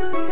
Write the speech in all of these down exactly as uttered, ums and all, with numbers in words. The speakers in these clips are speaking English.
Music.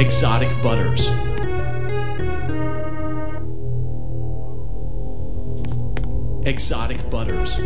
exotic butters. Exotic butters.